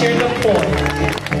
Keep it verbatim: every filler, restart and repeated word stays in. cheer them forward.